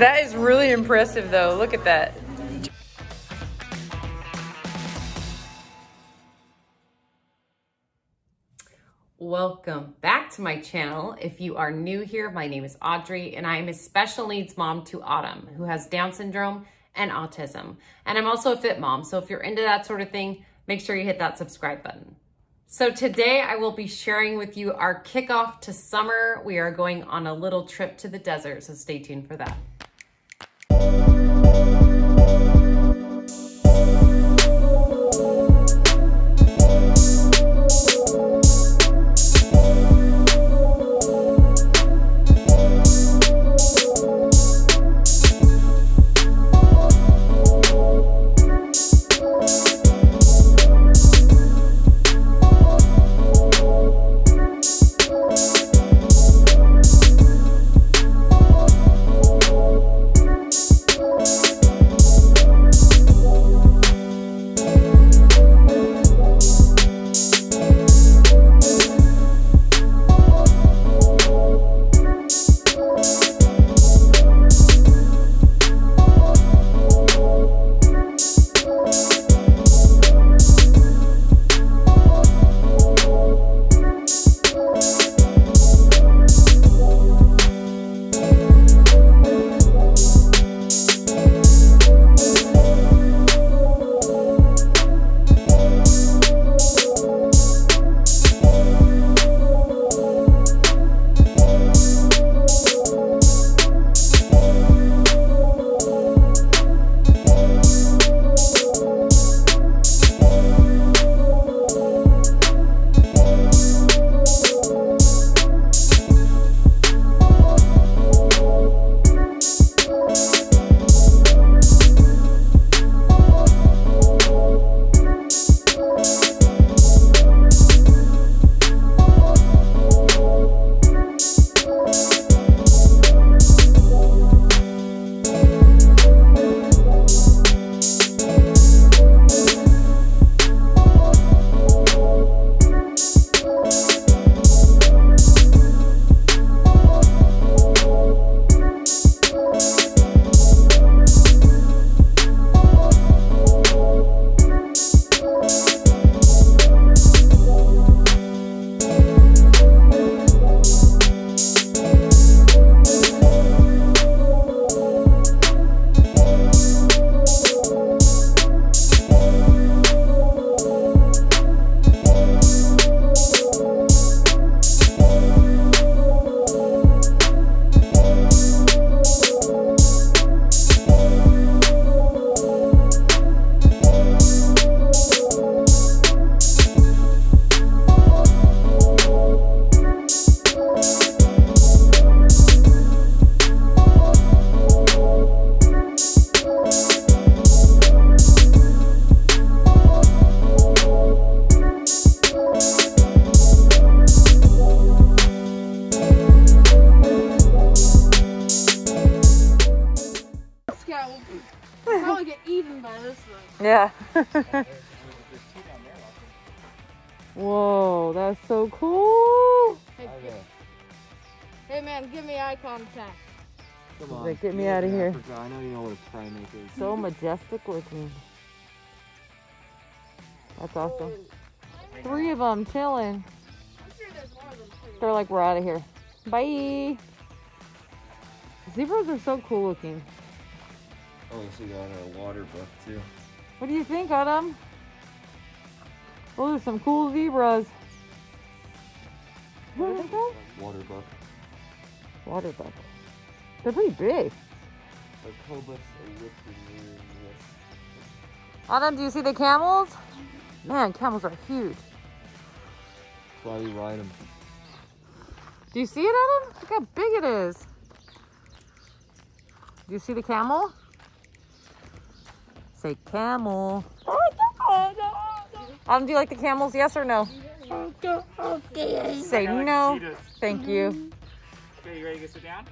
That is really impressive though, look at that. Welcome back to my channel. If you are new here, my name is Audrey and I am a special needs mom to Autumn who has Down syndrome and autism. And I'm also a fit mom, so if you're into that sort of thing, make sure you hit that subscribe button. So today I will be sharing with you our kickoff to summer. We are going on a little trip to the desert, so stay tuned for that. Yeah. Whoa, that's so cool. Hey man, give me eye contact. Come on. Like, get me out of here. Africa. I know you know what a primate is. So majestic looking. That's awesome. Three of them chilling. I'm sure there's more of them too. They're like, we're out of here. Bye. Zebras are so cool looking. Oh, so we got our water book too. What do you think, Adam? Those are some cool zebras. What are they called? Water buck. Water buck. They're pretty big. Adam, do you see the camels? Man, camels are huge. That's why we ride them. Do you see it, Adam? Look how big it is. Do you see the camel? Say camel. Do you like the camels? Yes or no? Okay. Say no. Like thank you. Okay, you ready to sit down?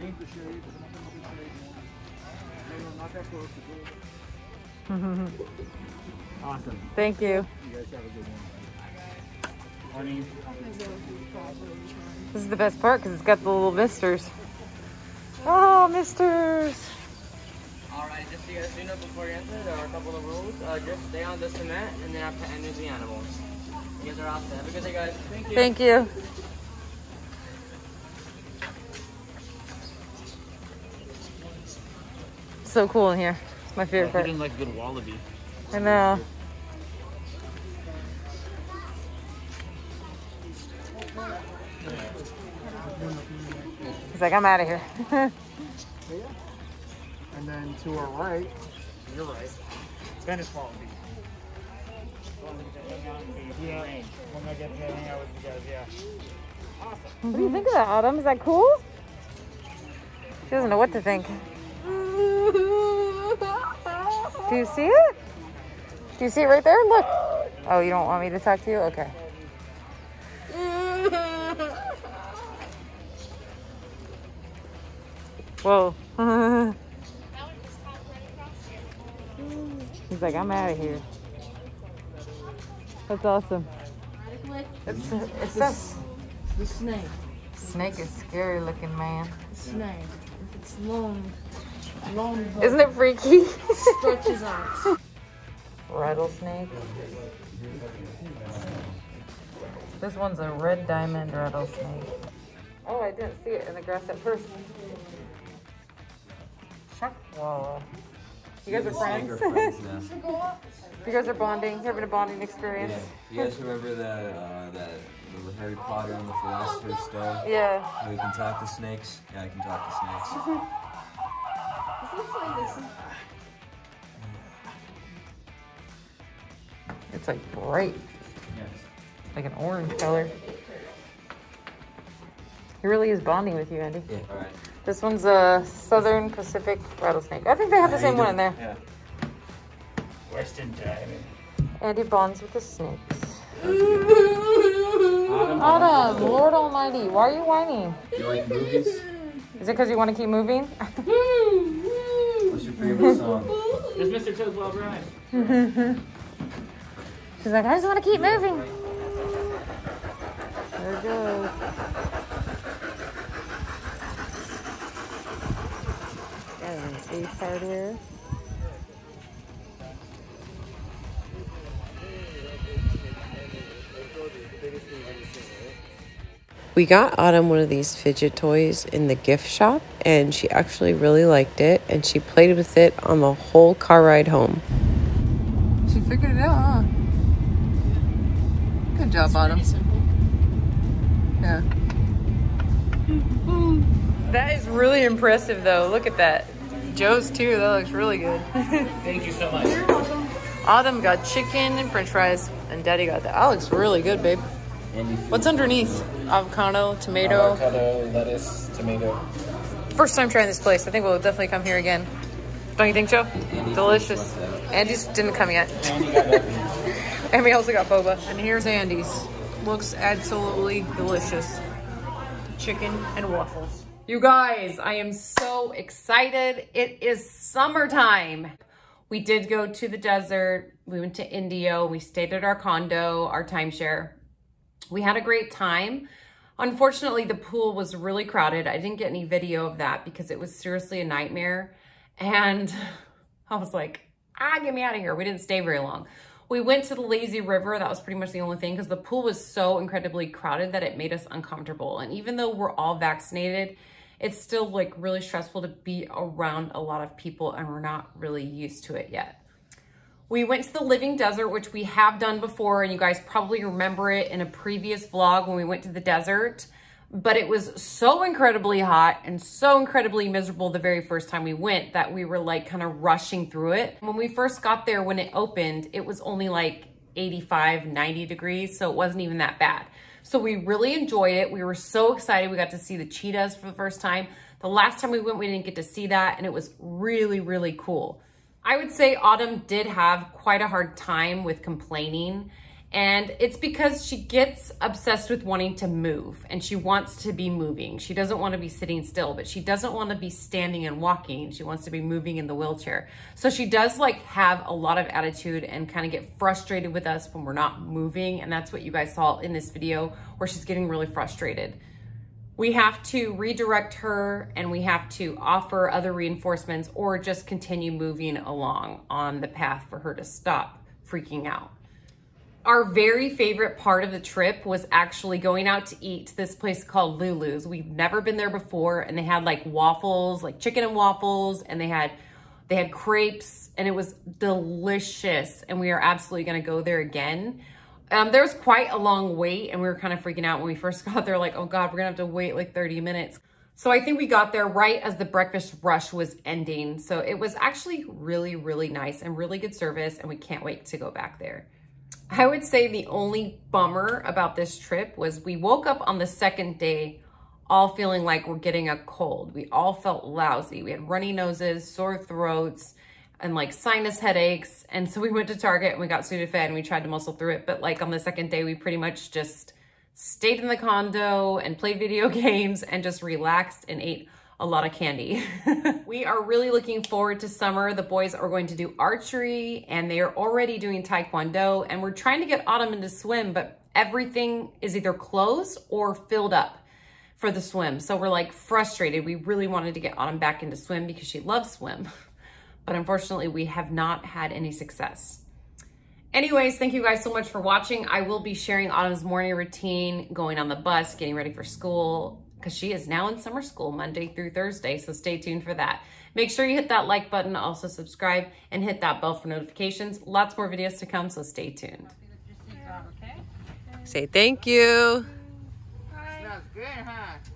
body. Awesome. Thank you. You guys have a good one. Morning. This is the best part because it's got the little misters. Oh, misters. Alright, just so you guys do know before you enter, there are a couple of rules. Just stay on this cement and then have to enter the animals. You guys are off there. Have a good day, guys. Thank you. Thank you. So cool in here. It's my favorite part. I didn't like good wallaby. I know. He's like, I'm out of here. Yeah. And then to our right, you're right. Venice wallaby. Yeah. When I get to hang out with you guys, yeah. Awesome. What do you think of that, Autumn? Is that cool? She doesn't know what to think. Do you see it? Do you see it right there? Look. Oh, you don't want me to talk to you? Okay. Whoa. He's like, I'm out of here. That's awesome. It's this. The snake. Snake is scary looking, man. Snake. It's long. Isn't it freaky? Stretches out. Rattlesnake. This one's a red diamond rattlesnake. Oh, I didn't see it in the grass at first. Chuck wall. You guys are friends. You guys are bonding, having a bonding experience. Yeah. You guys remember the Harry Potter and the Philosopher's Stone? Yeah. How we can talk to snakes. Yeah, I can talk to snakes. It's like bright. Yes. Like an orange color. He really is bonding with you, Andy. Yeah. All right. This one's a Southern Pacific rattlesnake. I think they have the same one in there. Yeah. Western diving. Andy bonds with the snakes. Autumn, Lord Almighty, why are you whining? Do you like movies? Is it because you want to keep moving? What's your favorite song? It's Mr. Toad's Wild Ride. She's like, I just want to keep moving. There it goes. Got an ace card here. We got Autumn one of these fidget toys in the gift shop, and she actually really liked it, and she played with it on the whole car ride home. She figured it out, huh? Good job, Autumn. Yeah. That is really impressive, though. Look at that. Joe's, too. That looks really good. Thank you so much. You're welcome. Autumn got chicken and french fries, and Daddy got that. That looks really good, babe. What's underneath? Avocado, tomato. Avocado, lettuce, tomato. First time trying this place. I think we'll definitely come here again. Don't you think, Joe? Delicious. Andy's didn't come yet. Andy got boba. And we also got boba. And here's Andy's. Looks absolutely delicious. Chicken and waffles. You guys, I am so excited. It is summertime. We did go to the desert. We went to Indio. We stayed at our condo, our timeshare. We had a great time. Unfortunately, the pool was really crowded. I didn't get any video of that because it was seriously a nightmare. And I was like, get me out of here. We didn't stay very long. We went to the Lazy River. That was pretty much the only thing because the pool was so incredibly crowded that it made us uncomfortable. And even though we're all vaccinated, it's still like really stressful to be around a lot of people and we're not really used to it yet. We went to the Living Desert, which we have done before, and you guys probably remember it in a previous vlog when we went to the desert, but it was so incredibly hot and so incredibly miserable the very first time we went that we were like kind of rushing through it. When we first got there, when it opened, it was only like 85, 90 degrees, so it wasn't even that bad. So we really enjoyed it. We were so excited. We got to see the cheetahs for the first time. The last time we went, we didn't get to see that, and it was really, really cool. I would say Autumn did have quite a hard time with complaining And it's because she gets obsessed with wanting to move and she wants to be moving. She doesn't want to be sitting still, but she doesn't want to be standing and walking. She wants to be moving in the wheelchair. So she does like have a lot of attitude and kind of get frustrated with us when we're not moving. And that's what you guys saw in this video where she's getting really frustrated. We have to redirect her and we have to offer other reinforcements or just continue moving along on the path for her to stop freaking out. Our very favorite part of the trip was actually going out to eat to this place called Lulu's. We've never been there before, and they had like waffles, like chicken and waffles, and they had crepes, and it was delicious. And we are absolutely gonna go there again. There was quite a long wait, and we were kind of freaking out when we first got there, like, oh God, we're gonna have to wait like 30 minutes. So I think we got there right as the breakfast rush was ending. So it was actually really, really nice and really good service, and we can't wait to go back there. I would say the only bummer about this trip was we woke up on the second day all feeling like we're getting a cold. We all felt lousy. We had runny noses, sore throats, and like sinus headaches. And so we went to Target and we got Sudafed and we tried to muscle through it. But like on the second day, we pretty much just stayed in the condo and played video games and just relaxed and ate a lot of candy. We are really looking forward to summer. The boys are going to do archery and they are already doing Taekwondo, and we're trying to get Autumn into swim, but everything is either closed or filled up for the swim. So we're like frustrated. We really wanted to get Autumn back into swim because she loves swim, but unfortunately we have not had any success. Anyways, thank you guys so much for watching. I will be sharing Autumn's morning routine, going on the bus, getting ready for school, because she is now in summer school Monday through Thursday, so stay tuned for that. Make sure you hit that like button, also subscribe, and hit that bell for notifications. Lots more videos to come, so stay tuned. Say thank you. Hi. Smells good, huh?